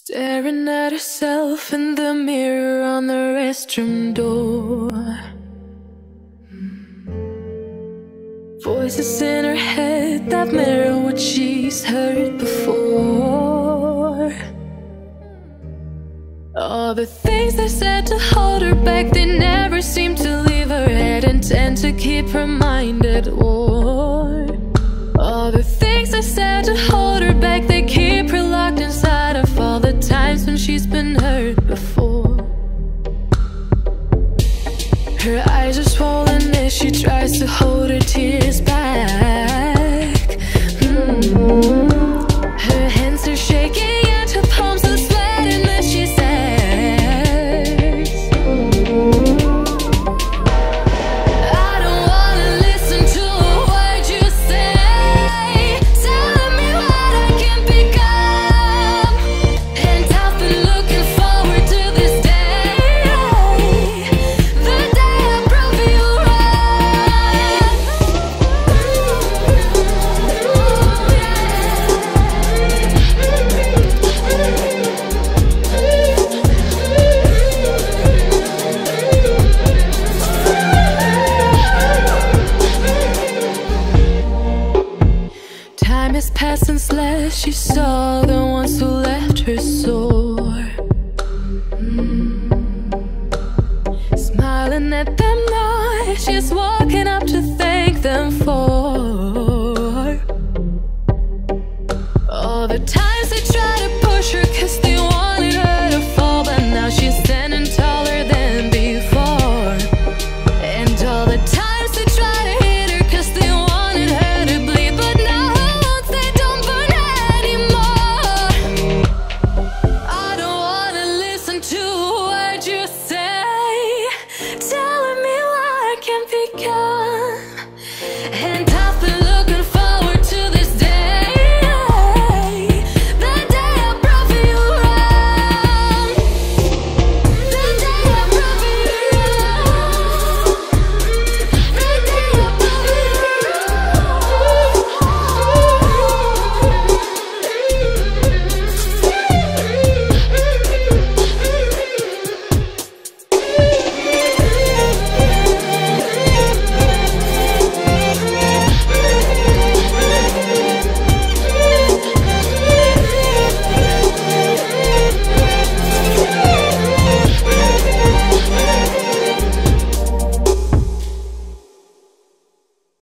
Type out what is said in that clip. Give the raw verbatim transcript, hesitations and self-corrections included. Staring at herself in the mirror on the restroom door. Voices in her head that mirror what she's heard before. All the things they said to hold her back, they never seem to leave her head and tend to keep her mind at war. All the things they said to hold her back,